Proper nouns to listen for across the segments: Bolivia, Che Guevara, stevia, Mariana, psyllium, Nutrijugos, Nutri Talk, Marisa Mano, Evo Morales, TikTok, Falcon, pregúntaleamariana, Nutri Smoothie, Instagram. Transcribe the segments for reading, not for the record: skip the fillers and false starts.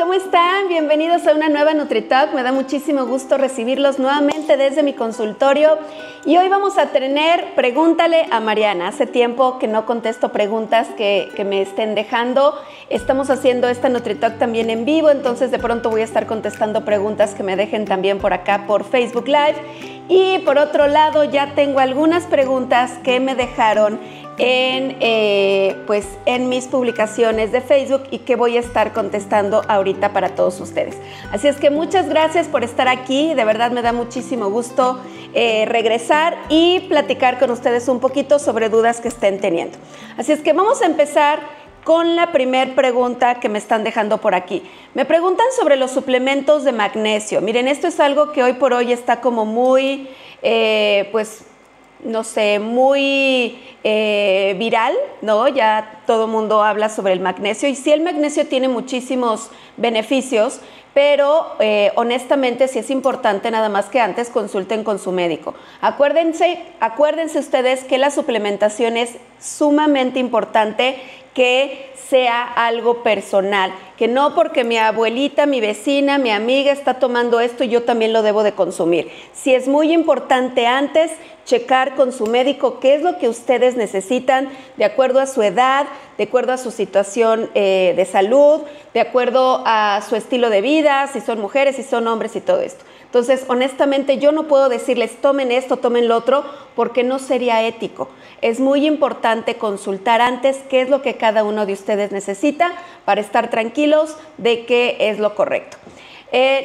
¿cómo están? Bienvenidos a una nueva Nutri Talk. Me da muchísimo gusto recibirlos nuevamente desde mi consultorio. Y hoy vamos a tener Pregúntale a Mariana. Hace tiempo que no contesto preguntas que me estén dejando. Estamos haciendo esta Nutri Talk también en vivo, entonces de pronto voy a estar contestando preguntas que me dejen también por acá por Facebook Live. Y por otro lado, ya tengo algunas preguntas que me dejaron en mis publicaciones de Facebook y que voy a estar contestando ahorita para todos ustedes. Así es que muchas gracias por estar aquí, de verdad me da muchísimo gusto regresar y platicar con ustedes un poquito sobre dudas que estén teniendo. Así es que vamos a empezar con la primer pregunta que me están dejando por aquí. Me preguntan sobre los suplementos de magnesio. Miren, esto es algo que hoy por hoy está como muy, muy viral, ¿no? Ya todo el mundo habla sobre el magnesio y sí, el magnesio tiene muchísimos beneficios, pero honestamente sí es importante nada más que antes consulten con su médico. Acuérdense ustedes que la suplementación es sumamente importante, que sea algo personal, que no porque mi abuelita, mi vecina, mi amiga está tomando esto, yo también lo debo de consumir. Sí es muy importante antes checar con su médico qué es lo que ustedes necesitan de acuerdo a su edad, de acuerdo a su situación de salud, de acuerdo a su estilo de vida, si son mujeres, si son hombres y todo esto. Entonces, honestamente, yo no puedo decirles tomen esto, tomen lo otro, porque no sería ético. Es muy importante consultar antes qué es lo que cada uno de ustedes necesita para estar tranquilos de que es lo correcto.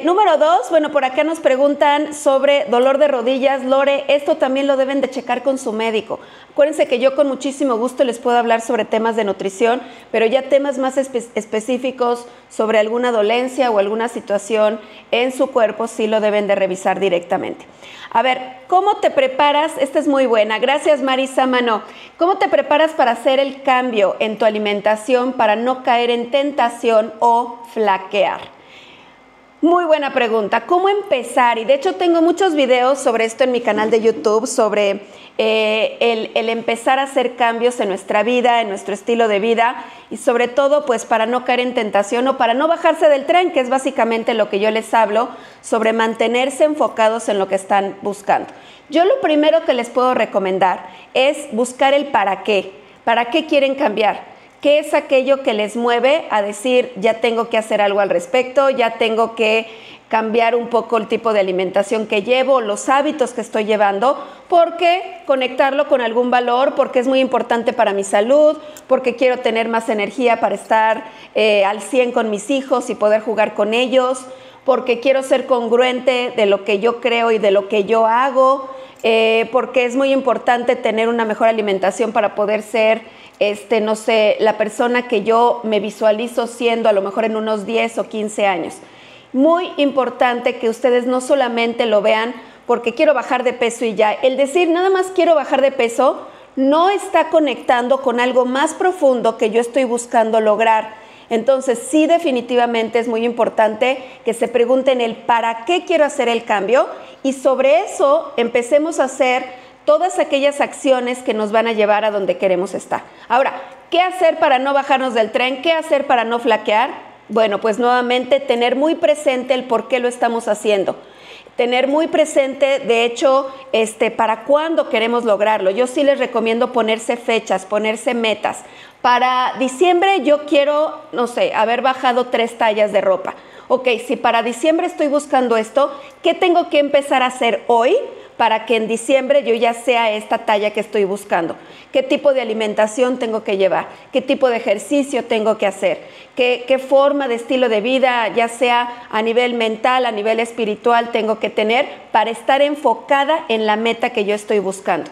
Número 2, bueno, por acá nos preguntan sobre dolor de rodillas. Lore, esto también lo deben de checar con su médico. Acuérdense que yo con muchísimo gusto les puedo hablar sobre temas de nutrición, pero ya temas más específicos sobre alguna dolencia o alguna situación en su cuerpo sí lo deben de revisar directamente. A ver, ¿cómo te preparas? Esta es muy buena. Gracias, Marisa Mano. ¿Cómo te preparas para hacer el cambio en tu alimentación para no caer en tentación o flaquear? Muy buena pregunta. ¿Cómo empezar? Y de hecho tengo muchos videos sobre esto en mi canal de YouTube, sobre el empezar a hacer cambios en nuestra vida, en nuestro estilo de vida y sobre todo pues para no caer en tentación o para no bajarse del tren, que es básicamente lo que yo les hablo sobre mantenerse enfocados en lo que están buscando. Yo lo primero que les puedo recomendar es buscar el para qué. ¿Para qué quieren cambiar? ¿Qué es aquello que les mueve a decir ya tengo que hacer algo al respecto, ya tengo que cambiar un poco el tipo de alimentación que llevo, los hábitos que estoy llevando, porque conectarlo con algún valor, porque es muy importante para mi salud, porque quiero tener más energía para estar al 100 con mis hijos y poder jugar con ellos, porque quiero ser congruente de lo que yo creo y de lo que yo hago, porque es muy importante tener una mejor alimentación para poder ser la persona que yo me visualizo siendo a lo mejor en unos 10 o 15 años. Muy importante que ustedes no solamente lo vean porque quiero bajar de peso y ya. El decir nada más quiero bajar de peso no está conectando con algo más profundo que yo estoy buscando lograr. Entonces, sí, definitivamente es muy importante que se pregunten el para qué quiero hacer el cambio y sobre eso empecemos a hacer todas aquellas acciones que nos van a llevar a donde queremos estar. Ahora, ¿qué hacer para no bajarnos del tren? ¿Qué hacer para no flaquear? Bueno, pues nuevamente tener muy presente el por qué lo estamos haciendo. Tener muy presente, de hecho, para cuándo queremos lograrlo. Yo sí les recomiendo ponerse fechas, ponerse metas. Para diciembre yo quiero, no sé, haber bajado 3 tallas de ropa. Ok, si para diciembre estoy buscando esto, ¿qué tengo que empezar a hacer hoy para que en diciembre yo ya sea esta talla que estoy buscando? ¿Qué tipo de alimentación tengo que llevar? ¿Qué tipo de ejercicio tengo que hacer? ¿Qué forma de estilo de vida, ya sea a nivel mental, a nivel espiritual, tengo que tener para estar enfocada en la meta que yo estoy buscando?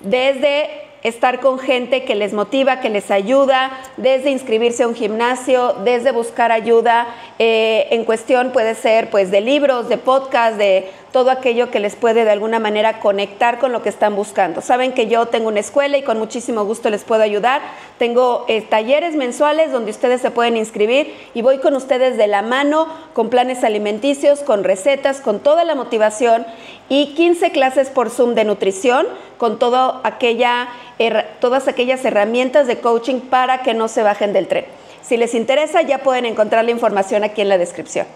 Desde estar con gente que les motiva, que les ayuda, desde inscribirse a un gimnasio, desde buscar ayuda en cuestión puede ser pues de libros, de podcast, de todo aquello que les puede de alguna manera conectar con lo que están buscando. Saben que yo tengo una escuela y con muchísimo gusto les puedo ayudar. Tengo talleres mensuales donde ustedes se pueden inscribir y voy con ustedes de la mano, con planes alimenticios, con recetas, con toda la motivación, y 15 clases por Zoom de nutrición con todas aquellas herramientas de coaching para que no se bajen del tren. Si les interesa, ya pueden encontrar la información aquí en la descripción.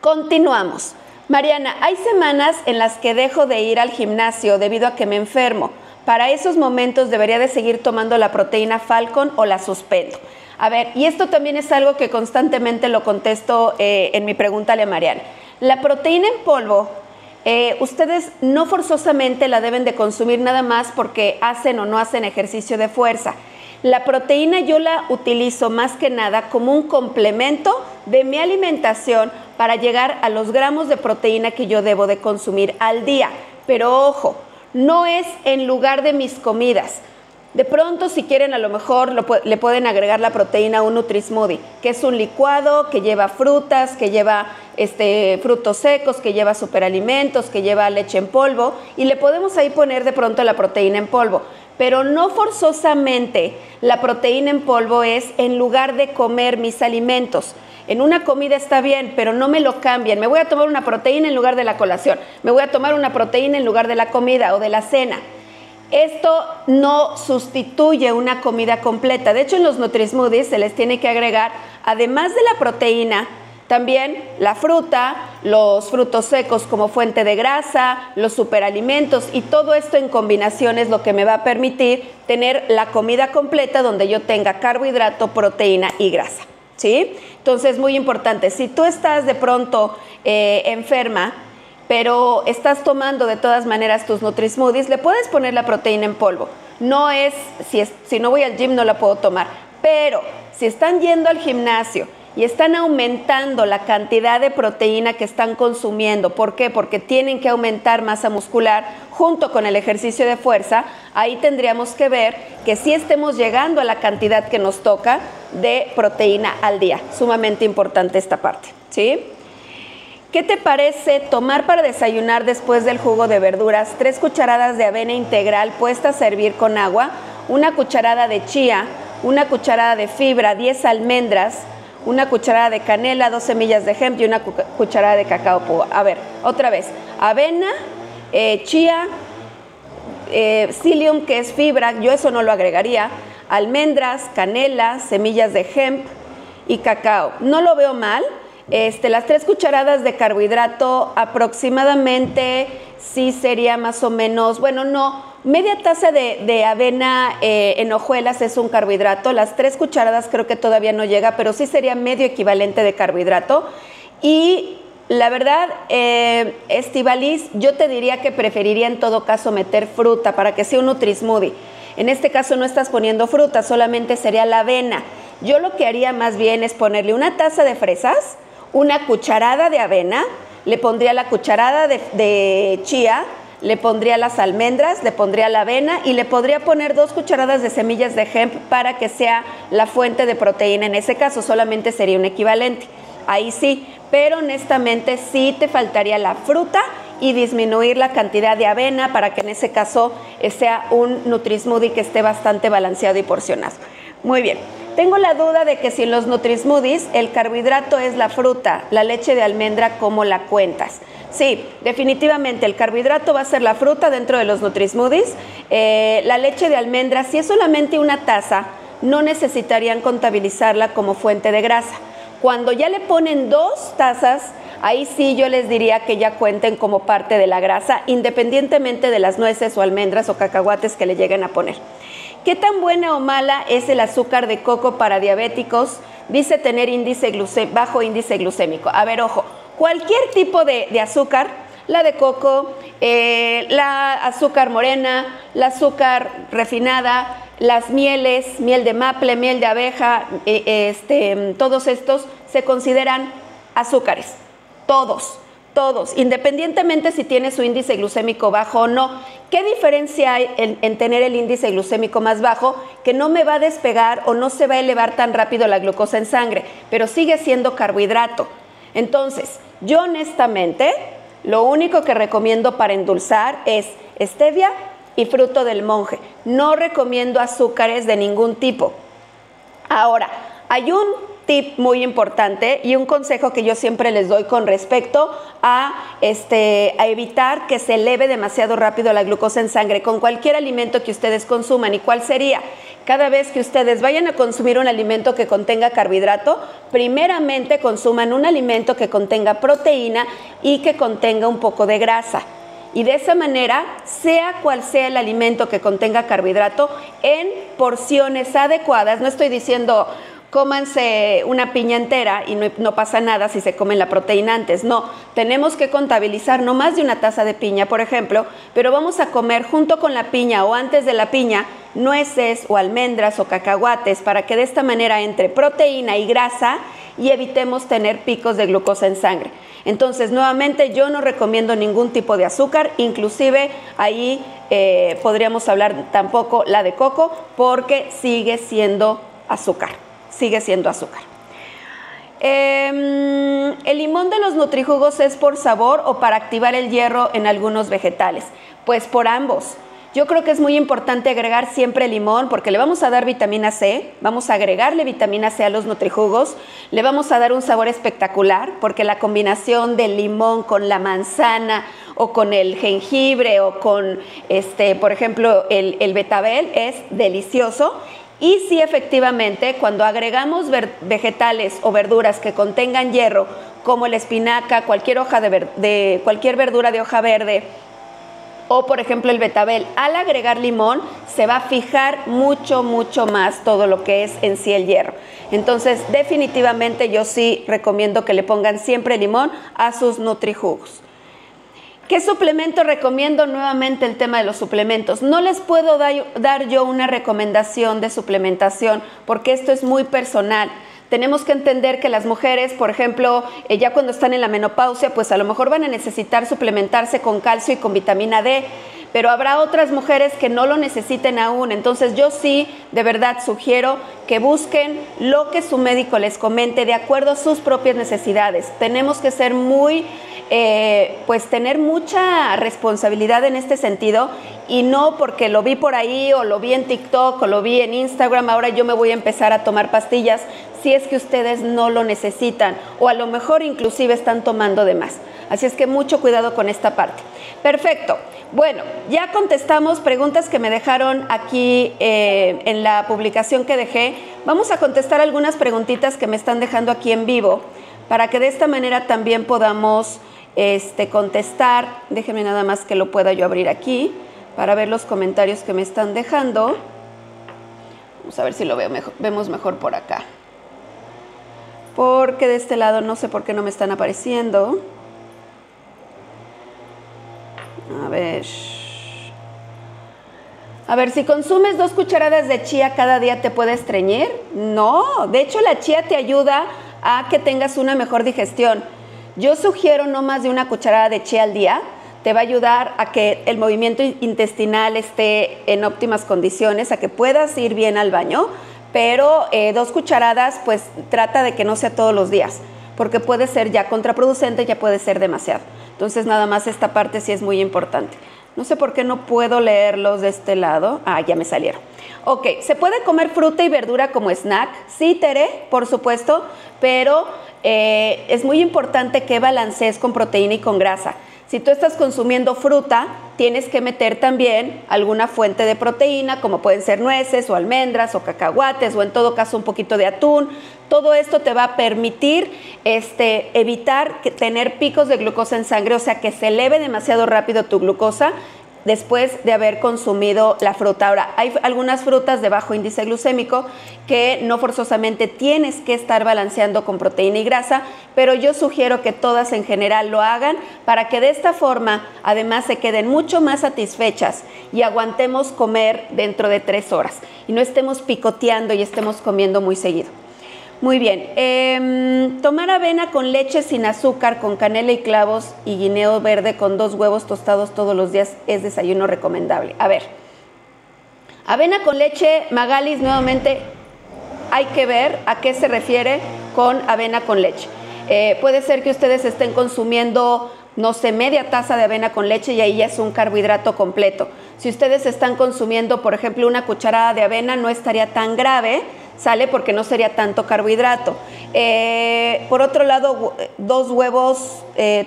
Continuamos. Mariana, hay semanas en las que dejo de ir al gimnasio debido a que me enfermo. Para esos momentos, ¿debería de seguir tomando la proteína Falcon o la suspendo? A ver, y esto también es algo que constantemente lo contesto en mi pregunta a Mariana. La proteína en polvo, ustedes no forzosamente la deben de consumir nada más porque hacen o no hacen ejercicio de fuerza. La proteína yo la utilizo más que nada como un complemento de mi alimentación para llegar a los gramos de proteína que yo debo de consumir al día. Pero ojo, no es en lugar de mis comidas. De pronto, si quieren, a lo mejor le pueden agregar la proteína a un Nutri Smoothie, que es un licuado que lleva frutas, que lleva frutos secos, que lleva superalimentos, que lleva leche en polvo, y le podemos ahí poner de pronto la proteína en polvo. Pero no forzosamente la proteína en polvo es en lugar de comer mis alimentos. En una comida está bien, pero no me lo cambien. Me voy a tomar una proteína en lugar de la colación. Me voy a tomar una proteína en lugar de la comida o de la cena. Esto no sustituye una comida completa. De hecho, en los Nutri Smoothies se les tiene que agregar, además de la proteína, también la fruta, los frutos secos como fuente de grasa, los superalimentos, y todo esto en combinación es lo que me va a permitir tener la comida completa donde yo tenga carbohidrato, proteína y grasa, ¿sí? Entonces, muy importante, si tú estás de pronto enferma, pero estás tomando de todas maneras tus Nutri Smoothies, le puedes poner la proteína en polvo. No es, si no voy al gym no la puedo tomar, pero si están yendo al gimnasio y están aumentando la cantidad de proteína que están consumiendo, ¿por qué? Porque tienen que aumentar masa muscular junto con el ejercicio de fuerza. Ahí tendríamos que ver que sí estemos llegando a la cantidad que nos toca de proteína al día. Sumamente importante esta parte, ¿sí? ¿Qué te parece tomar para desayunar después del jugo de verduras 3 cucharadas de avena integral puesta a servir con agua, 1 cucharada de chía, 1 cucharada de fibra, 10 almendras, 1 cucharada de canela, 2 semillas de hemp y 1 cucharada de cacao púa? A ver, otra vez, avena, chía, psyllium, que es fibra, yo eso no lo agregaría, almendras, canela, semillas de hemp y cacao. No lo veo mal. Las 3 cucharadas de carbohidrato aproximadamente sí sería más o menos, bueno, no, media taza de avena en hojuelas es un carbohidrato. Las 3 cucharadas creo que todavía no llega, pero sí sería medio equivalente de carbohidrato. Y la verdad, Estivaliz, yo te diría que preferiría en todo caso meter fruta para que sea un Nutri Smoothie. En este caso no estás poniendo fruta, solamente sería la avena. Yo lo que haría más bien es ponerle 1 taza de fresas, 1 cucharada de avena, le pondría la cucharada de chía, le pondría las almendras, le pondría la avena y le podría poner 2 cucharadas de semillas de hemp para que sea la fuente de proteína. En ese caso solamente sería un equivalente, ahí sí, pero honestamente sí te faltaría la fruta y disminuir la cantidad de avena para que en ese caso sea un Nutri Smoothie que esté bastante balanceado y porcionado. Muy bien. Tengo la duda de que si en los Nutri Smoothies el carbohidrato es la fruta, la leche de almendra, ¿cómo la cuentas? Sí, definitivamente el carbohidrato va a ser la fruta dentro de los Nutri Smoothies. La leche de almendra, si es solamente 1 taza, no necesitarían contabilizarla como fuente de grasa. Cuando ya le ponen 2 tazas, ahí sí yo les diría que ya cuenten como parte de la grasa, independientemente de las nueces o almendras o cacahuates que le lleguen a poner. ¿Qué tan buena o mala es el azúcar de coco para diabéticos? Dice tener bajo índice glucémico. A ver, ojo, cualquier tipo de azúcar, la de coco, la azúcar morena, la azúcar refinada, las mieles, miel de maple, miel de abeja, todos estos se consideran azúcares, todos, independientemente si tiene su índice glucémico bajo o no. ¿Qué diferencia hay en tener el índice glucémico más bajo? Que no me va a despegar o no se va a elevar tan rápido la glucosa en sangre, pero sigue siendo carbohidrato. Entonces, yo honestamente Lo único que recomiendo para endulzar es stevia y fruto del monje. No recomiendo azúcares de ningún tipo. Ahora, hay un tip muy importante y un consejo que yo siempre les doy con respecto a evitar que se eleve demasiado rápido la glucosa en sangre con cualquier alimento que ustedes consuman. ¿Y cuál sería? Cada vez que ustedes vayan a consumir un alimento que contenga carbohidrato, primeramente consuman un alimento que contenga proteína y que contenga un poco de grasa. Y de esa manera, sea cual sea el alimento que contenga carbohidrato, en porciones adecuadas. No estoy diciendo cómanse una piña entera y no pasa nada si se comen la proteína antes. No, tenemos que contabilizar no más de una taza de piña, por ejemplo, pero vamos a comer junto con la piña o antes de la piña nueces o almendras o cacahuates para que de esta manera entre proteína y grasa y evitemos tener picos de glucosa en sangre. Entonces, nuevamente, yo no recomiendo ningún tipo de azúcar, inclusive ahí podríamos hablar tampoco la de coco porque sigue siendo azúcar, ¿El limón de los nutrijugos es por sabor o para activar el hierro en algunos vegetales? Pues por ambos. Yo creo que es muy importante agregar siempre limón porque le vamos a dar vitamina C, vamos a agregarle vitamina C a los nutrijugos, le vamos a dar un sabor espectacular porque la combinación del limón con la manzana o con el jengibre o con, por ejemplo, el betabel es delicioso. Y sí, efectivamente, cuando agregamos vegetales o verduras que contengan hierro, como la espinaca, cualquier verdura de hoja verde, o por ejemplo el betabel, al agregar limón se va a fijar mucho más todo lo que es en sí el hierro. Entonces, definitivamente yo sí recomiendo que le pongan siempre limón a sus nutrijugos. ¿Qué suplemento recomiendo? Nuevamente el tema de los suplementos. No les puedo dar yo una recomendación de suplementación porque esto es muy personal. Tenemos que entender que las mujeres, por ejemplo, ya cuando están en la menopausia, pues a lo mejor van a necesitar suplementarse con calcio y con vitamina D, pero habrá otras mujeres que no lo necesiten aún. Entonces yo sí, de verdad, sugiero que busquen lo que su médico les comente de acuerdo a sus propias necesidades. Tenemos que ser muy... tener mucha responsabilidad en este sentido y no porque lo vi por ahí o lo vi en TikTok o lo vi en Instagram, ahora yo me voy a empezar a tomar pastillas si es que ustedes no lo necesitan o a lo mejor inclusive están tomando de más. Así es que mucho cuidado con esta parte. Perfecto. Bueno, ya contestamos preguntas que me dejaron aquí en la publicación que dejé. Vamos a contestar algunas preguntitas que me están dejando aquí en vivo para que de esta manera también podamos... contestar. Déjenme nada más que lo pueda yo abrir aquí para ver los comentarios que me están dejando. Vamos a ver si lo vemos mejor por acá. Porque de este lado no sé por qué no me están apareciendo. A ver. Si consumes 2 cucharadas de chía cada día, ¿te puedes estreñir? No, de hecho la chía te ayuda a que tengas una mejor digestión. Yo sugiero no más de 1 cucharada de chía al día. Te va a ayudar a que el movimiento intestinal esté en óptimas condiciones, a que puedas ir bien al baño, pero 2 cucharadas, pues trata de que no sea todos los días, porque puede ser ya contraproducente, ya puede ser demasiado. Entonces, nada más esta parte sí es muy importante. No sé por qué no puedo leerlos de este lado. Ah, ya me salieron. Ok, ¿se puede comer fruta y verdura como snack? Sí, Tere, por supuesto, pero es muy importante que balancees con proteína y con grasa. Si tú estás consumiendo fruta, tienes que meter también alguna fuente de proteína, como pueden ser nueces o almendras o cacahuates o en todo caso un poquito de atún. Todo esto te va a permitir evitar tener picos de glucosa en sangre, o sea, que se eleve demasiado rápido tu glucosa después de haber consumido la fruta. Ahora, hay algunas frutas de bajo índice glucémico que no forzosamente tienes que estar balanceando con proteína y grasa, pero yo sugiero que todas en general lo hagan para que de esta forma además se queden mucho más satisfechas y aguantemos comer dentro de 3 horas y no estemos picoteando y estemos comiendo muy seguido. Muy bien, tomar avena con leche sin azúcar, con canela y clavos y guineo verde con 2 huevos tostados todos los días es desayuno recomendable. A ver, avena con leche, Magalis, nuevamente hay que ver a qué se refiere con avena con leche. Puede ser que ustedes estén consumiendo no sé, media taza de avena con leche y ahí ya es un carbohidrato completo. Si ustedes están consumiendo, por ejemplo, una cucharada de avena, no estaría tan grave, ¿sale? Porque no sería tanto carbohidrato. Por otro lado, 2 huevos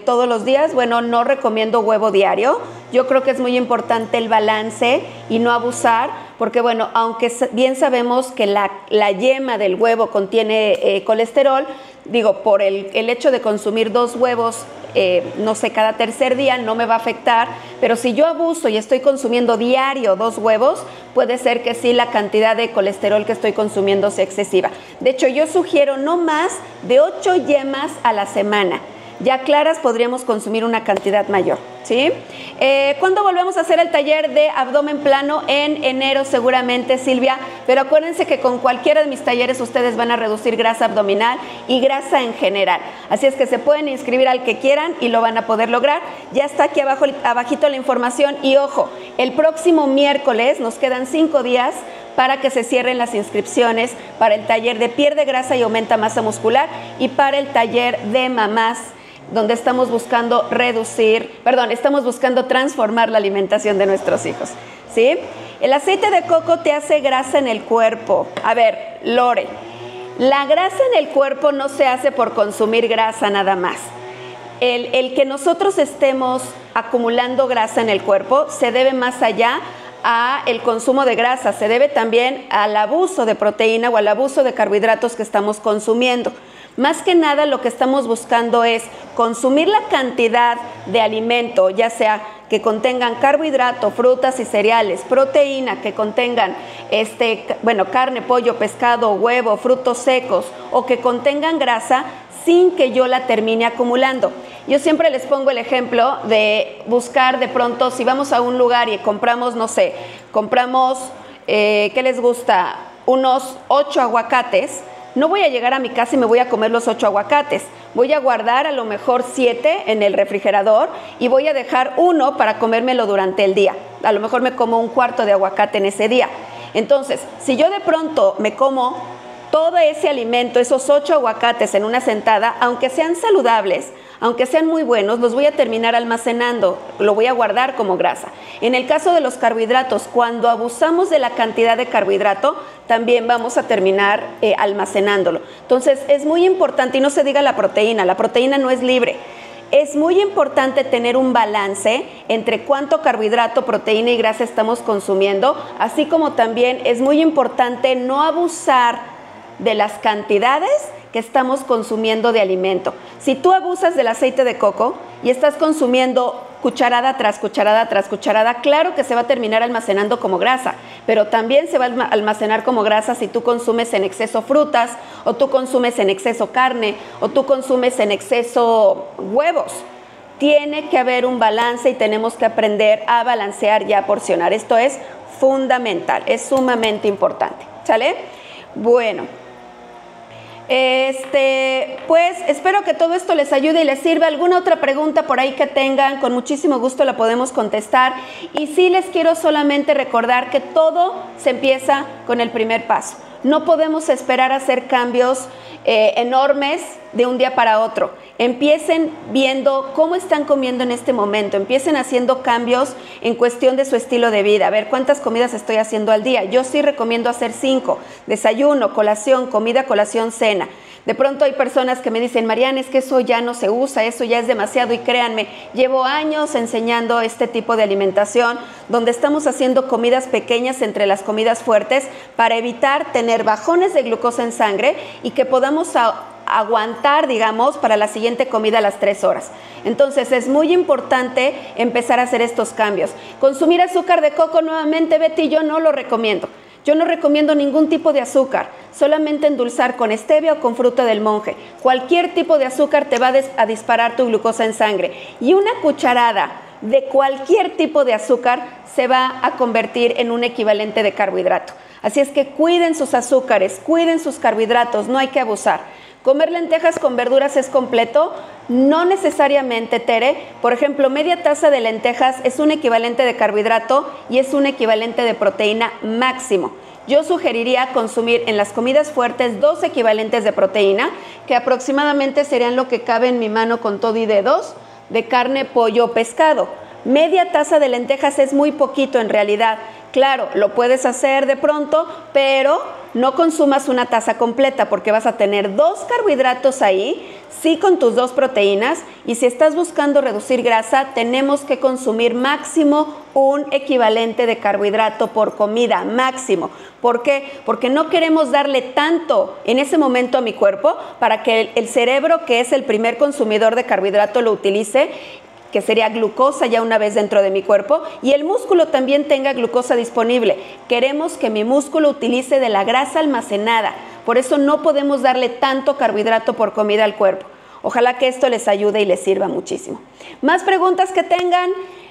todos los días. Bueno, no recomiendo huevo diario. Yo creo que es muy importante el balance y no abusar, porque bueno, aunque bien sabemos que la yema del huevo contiene colesterol, digo, por el hecho de consumir 2 huevos, no sé, cada tercer día no me va a afectar, pero si yo abuso y estoy consumiendo diario 2 huevos, puede ser que sí la cantidad de colesterol que estoy consumiendo sea excesiva. De hecho, yo sugiero no más de 8 yemas a la semana. Ya claras podríamos consumir una cantidad mayor, ¿sí? ¿Cuándo volvemos a hacer el taller de abdomen plano? En enero seguramente, Silvia, pero acuérdense que con cualquiera de mis talleres ustedes van a reducir grasa abdominal y grasa en general. Así es que se pueden inscribir al que quieran y lo van a poder lograr. Ya está aquí abajo, abajito la información, y ojo, el próximo miércoles nos quedan 5 días para que se cierren las inscripciones para el taller de pierde grasa y aumenta masa muscular y para el taller de mamás, donde estamos buscando transformar la alimentación de nuestros hijos, ¿sí? El aceite de coco te hace grasa en el cuerpo. A ver, Lore, la grasa en el cuerpo no se hace por consumir grasa nada más. El que nosotros estemos acumulando grasa en el cuerpo se debe más allá a el consumo de grasa, se debe también al abuso de proteína o al abuso de carbohidratos que estamos consumiendo. Más que nada lo que estamos buscando es consumir la cantidad de alimento, ya sea que contengan carbohidrato, frutas y cereales, proteína, que contengan carne, pollo, pescado, huevo, frutos secos, o que contengan grasa, sin que yo la termine acumulando. Yo siempre les pongo el ejemplo de buscar de pronto, si vamos a un lugar y compramos, no sé, ¿qué les gusta? Unos 8 aguacates. No voy a llegar a mi casa y me voy a comer los 8 aguacates. Voy a guardar a lo mejor 7 en el refrigerador y voy a dejar 1 para comérmelo durante el día. A lo mejor me como 1 cuarto de aguacate en ese día. Entonces, si yo de pronto me como todo ese alimento, esos 8 aguacates en una sentada, aunque sean saludables, aunque sean muy buenos, los voy a terminar almacenando, lo voy a guardar como grasa. En el caso de los carbohidratos, cuando abusamos de la cantidad de carbohidrato, también vamos a terminar almacenándolo. Entonces, es muy importante, y no se diga la proteína no es libre. Es muy importante tener un balance entre cuánto carbohidrato, proteína y grasa estamos consumiendo, así como también es muy importante no abusar de las cantidades que estamos consumiendo de alimento. Si tú abusas del aceite de coco y estás consumiendo cucharada tras cucharada tras cucharada, claro que se va a terminar almacenando como grasa, pero también se va a almacenar como grasa si tú consumes en exceso frutas, o tú consumes en exceso carne, o tú consumes en exceso huevos. Tiene que haber un balance y tenemos que aprender a balancear y a porcionar. Esto es fundamental, es sumamente importante, ¿sale? Bueno, pues espero que todo esto les ayude y les sirva. Alguna otra pregunta por ahí que tengan, con muchísimo gusto la podemos contestar. Y sí les quiero solamente recordar que todo se empieza con el primer paso. No podemos esperar a hacer cambios enormes de un día para otro. Empiecen viendo cómo están comiendo en este momento. Empiecen haciendo cambios en cuestión de su estilo de vida. A ver, ¿cuántas comidas estoy haciendo al día? Yo sí recomiendo hacer 5. Desayuno, colación, comida, colación, cena. De pronto hay personas que me dicen, Mariana, es que eso ya no se usa, eso ya es demasiado. Y créanme, llevo años enseñando este tipo de alimentación, donde estamos haciendo comidas pequeñas entre las comidas fuertes para evitar tener bajones de glucosa en sangre y que podamos aguantar, digamos, para la siguiente comida a las 3 horas. Entonces, es muy importante empezar a hacer estos cambios. Consumir azúcar de coco, nuevamente, Betty, yo no lo recomiendo. Yo no recomiendo ningún tipo de azúcar, solamente endulzar con stevia o con fruta del monje. Cualquier tipo de azúcar te va a disparar tu glucosa en sangre. Y una cucharada de cualquier tipo de azúcar se va a convertir en un equivalente de carbohidrato. Así es que cuiden sus azúcares, cuiden sus carbohidratos, no hay que abusar. ¿Comer lentejas con verduras es completo? No necesariamente, Tere. Por ejemplo, media taza de lentejas es un equivalente de carbohidrato y es un equivalente de proteína máximo. Yo sugeriría consumir en las comidas fuertes 2 equivalentes de proteína, que aproximadamente serían lo que cabe en mi mano con todo y dedos, de carne, pollo o pescado. Media taza de lentejas es muy poquito en realidad. Claro, lo puedes hacer de pronto, pero no consumas una taza completa porque vas a tener dos carbohidratos ahí, sí con tus dos proteínas, y si estás buscando reducir grasa, tenemos que consumir máximo un equivalente de carbohidrato por comida, máximo. ¿Por qué? Porque no queremos darle tanto en ese momento a mi cuerpo para que el cerebro, que es el primer consumidor de carbohidrato, lo utilice, que sería glucosa ya una vez dentro de mi cuerpo, y el músculo también tenga glucosa disponible. Queremos que mi músculo utilice de la grasa almacenada, por eso no podemos darle tanto carbohidrato por comida al cuerpo. Ojalá que esto les ayude y les sirva muchísimo. Más preguntas que tengan,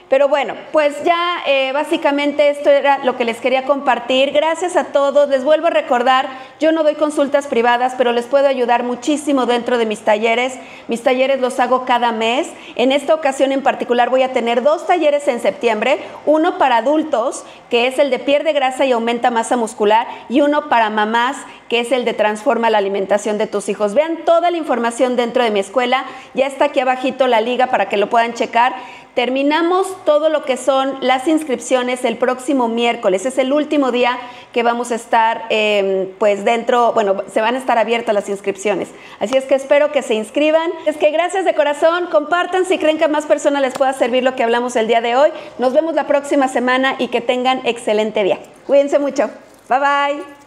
pero bueno, pues ya básicamente esto era lo que les quería compartir. Gracias a todos, les vuelvo a recordar, yo no doy consultas privadas, pero les puedo ayudar muchísimo dentro de mis talleres. Mis talleres los hago cada mes. En esta ocasión en particular voy a tener dos talleres en septiembre, uno para adultos, que es el de pierde grasa y aumenta masa muscular, y uno para mamás, que es el de transforma la alimentación de tus hijos. Vean toda la información dentro de mi escuela, ya está aquí abajito la liga para que lo puedan checar. Terminamos todo lo que son las inscripciones el próximo miércoles. Es el último día que vamos a estar pues dentro, bueno, se van a estar abiertas las inscripciones. Así es que espero que se inscriban. Es que gracias de corazón, compartan si creen que a más personas les pueda servir lo que hablamos el día de hoy. Nos vemos la próxima semana y que tengan excelente día. Cuídense mucho. Bye, bye.